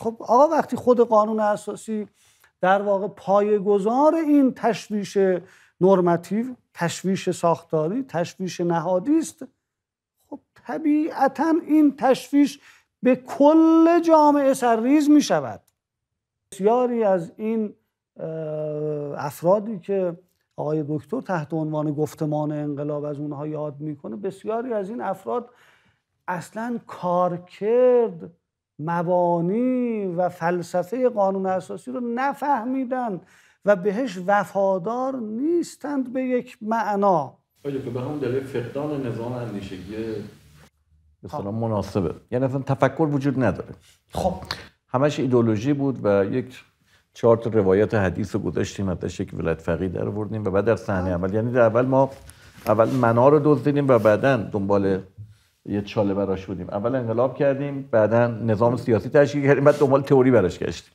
خب آقا وقتی خود قانون اساسی در واقع پایه‌گذار این تشویش نورماتیو، تشویش ساختاری، تشویش نهادی است، خب طبیعتاً این تشویش به کل جامعه سرریز می شود. بسیاری از این افرادی که آقای دکتر تحت عنوان گفتمان انقلاب از اونها یاد میکنه، بسیاری از این افراد اصلاً کارکرد، مبانی و فلسفه قانون اساسی رو نفهمیدن و بهش وفادار نیستند به یک معنا. آیا به همون دلیل فقدان نظام اندیشگی مثلا مناسبه؟ یعنی اصلا تفکر وجود نداره. خب همش ایدئولوژی بود و یک چهار تا روایت حدیث رو گذاشتیم، حتی شکل ولایت فقیه در آوردیم و بعد در صحنه عمل، یعنی در اول ما اول معنا رو دزدیدیم و بعداً دنبال یه چاله براش بودیم. اول انقلاب کردیم، بعداً نظام سیاسی تشکیل کردیم، بعد دنبال تئوری براش گشتیم.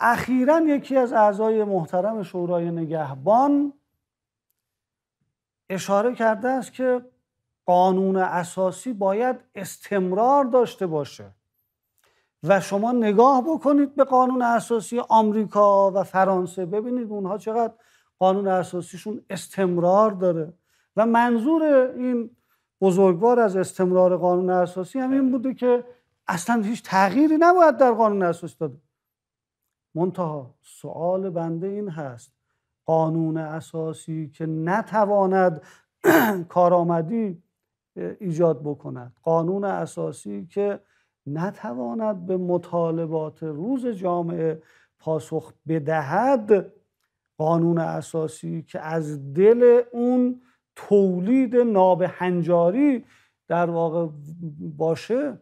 اخیراً یکی از اعضای محترم شورای نگهبان اشاره کرده است که قانون اساسی باید استمرار داشته باشه و شما نگاه بکنید به قانون اساسی آمریکا و فرانسه، ببینید اونها چقدر قانون اساسیشون استمرار داره. و منظور این بزرگوار از استمرار قانون اساسی هم این بوده که اصلا هیچ تغییری نباید در قانون اساسی داده. منتهی سوال بنده این هست، قانون اساسی که نتواند کارآمدی ایجاد بکند، قانون اساسی که نتواند به مطالبات روز جامعه پاسخ بدهد، قانون اساسی که از دل اون تولید نابهنجاری در واقع باشه،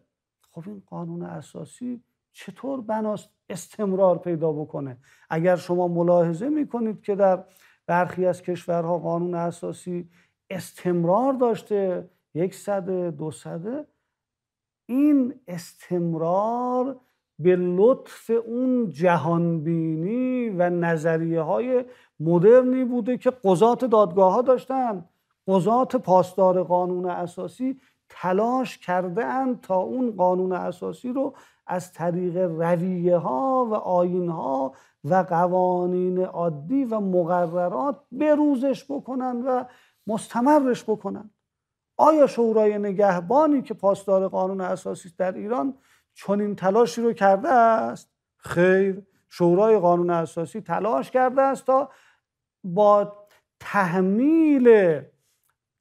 خب این قانون اساسی چطور بناست استمرار پیدا بکنه؟ اگر شما ملاحظه میکنید که در برخی از کشورها قانون اساسی استمرار داشته، 100، 200، این استمرار به لطف اون جهانبینی و نظریه های مدرنی بوده که قضات دادگاه ها داشتن. قضات پاسدار قانون اساسی تلاش کرده اند تا اون قانون اساسی رو از طریق رویه ها و آیین ها و قوانین عادی و مقررات بروزش بکنن و مستمرش بکنن. آیا شورای نگهبانی که پاسدار قانون اساسی در ایران چنین تلاشی رو کرده است؟ خیر، شورای قانون اساسی تلاش کرده است تا با تحمیل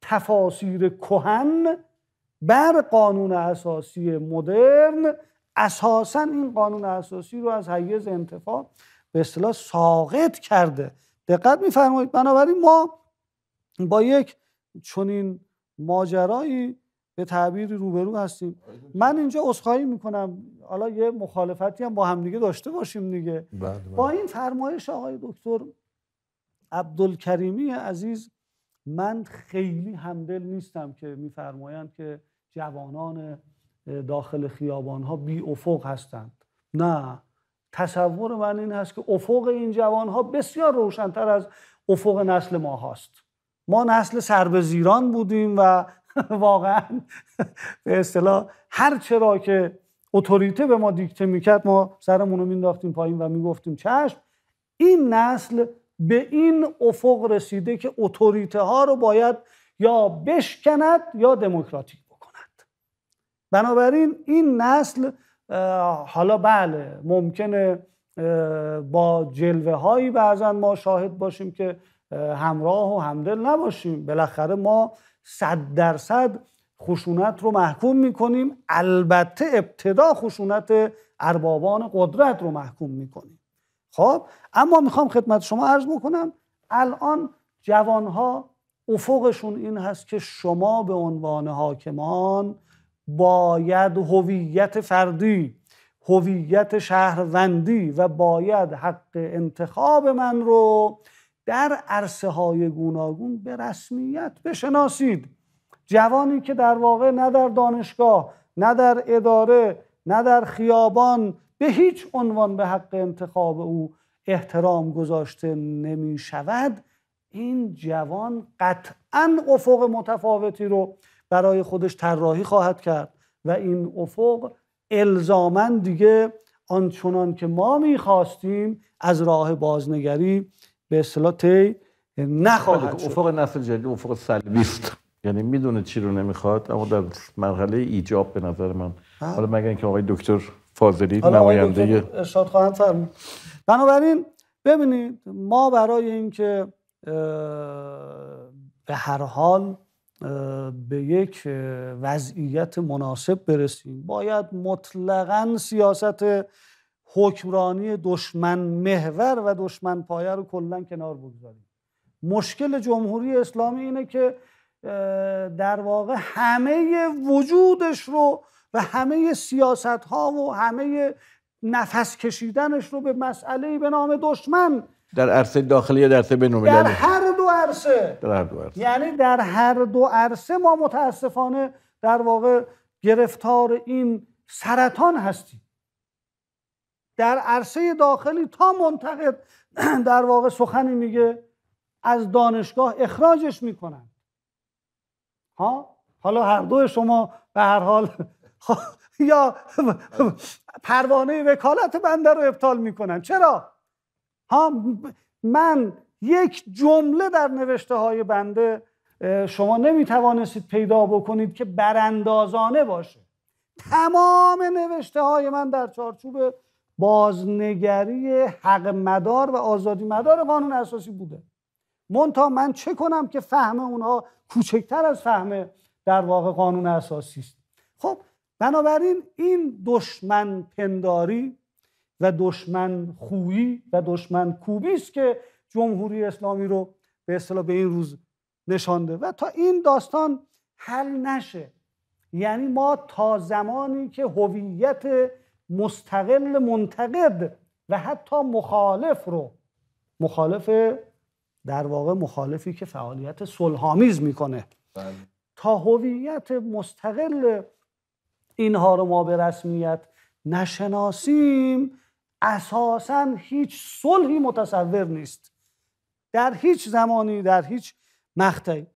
تفاسیر کهن بر قانون اساسی مدرن اساساً این قانون اساسی رو از حیز انتفاع به اصطلاح ساقط کرده. دقت می‌فرمایید؟ بنابراین ما با یک چنین ماجرایی به تعبیری روبرو هستیم. من اینجا عذرخواهی میکنم، حالا یه مخالفتی هم با هم دیگه داشته باشیم دیگه. با این فرمایش آقای دکتر عبدالکریمی عزیز من خیلی همدل نیستم که میفرمایند که جوانان داخل خیابانها بی افق هستند. نه، تصور من این هست که افق این جوانها بسیار روشنتر از افق نسل ما هاست. ما نسل سربزیران بودیم و واقعا به اصطلاح هر چرا که اتوریته به ما دیکته میکرد ما سرمون رو مینداختیم پایین و میگفتیم چشم. این نسل به این افق رسیده که اتوریته ها رو باید یا بشکند یا دموکراتیک بکند. بنابراین این نسل حالا بله ممکنه با جلوه هایی بعضا ما شاهد باشیم که همراه و همدل نباشیم. بالاخره ما 100% خشونت رو محکوم میکنیم، البته ابتدا خشونت اربابان قدرت رو محکوم میکنیم. خب اما میخوام خدمت شما عرض بکنم الان جوانها افقشون این هست که شما به عنوان حاکمان باید هویت فردی، هویت شهروندی و باید حق انتخاب من رو در عرصه های گوناگون به رسمیت بشناسید. جوانی که در واقع نه در دانشگاه، نه در اداره، نه در خیابان به هیچ عنوان به حق انتخاب او احترام گذاشته نمی شود، این جوان قطعاً افق متفاوتی رو برای خودش طراحی خواهد کرد و این افق الزاماً دیگه آنچنان که ما میخواستیم از راه بازنگری به اصطلاح طی نخواهد شد. افق نسل جدید افق سلبی است، یعنی میدونه چی رو نمیخواد اما در مرحله ایجاب به نظر من. حالا مگر اینکه آقای دکتر فاضلی نماینده ارشاد خواهند فرمود. بنابراین ببینید ما برای اینکه به هر حال به یک وضعیت مناسب برسیم باید مطلقاً سیاست حکمرانی دشمن محور و دشمن پایه رو کلاً کنار بگذاریم. مشکل جمهوری اسلامی اینه که در واقع همه وجودش رو و همه سیاست ها و همه نفس کشیدنش رو به مسئله‌ای به نام دشمن در عرصه داخلی یا در عرصه بین‌المللی، در هر دو عرصه، یعنی در هر دو عرصه ما متاسفانه در واقع گرفتار این سرطان هستیم. در عرصه داخلی تا منتقد در واقع سخنی میگه از دانشگاه اخراجش میکنن. ها حالا هر دو شما به هر حال یا پروانه وکالت بنده رو ابطال میکنن. چرا؟ ها من یک جمله در نوشته های بنده شما نمیتوانستید پیدا بکنید که براندازانه باشه. تمام نوشته های من در چارچوب بازنگری حق مدار و آزادی مدار قانون اساسی بوده. منتها من چه کنم که فهم اونها کوچکتر از فهم در واقع قانون اساسی است. خب بنابراین این دشمن پنداری و دشمن خویی و دشمن کوبی است که جمهوری اسلامی رو به اصطلاح به این روز نشانده و تا این داستان حل نشه، یعنی ما تا زمانی که هویت مستقل منتقد و حتی مخالف رو، مخالف در واقع مخالفی که فعالیت صلح‌آمیز میکنه، تا هویت مستقل اینها رو ما به رسمیت نشناسیم اساساً هیچ صلحی متصور نیست در هیچ زمانی در هیچ مقطعی.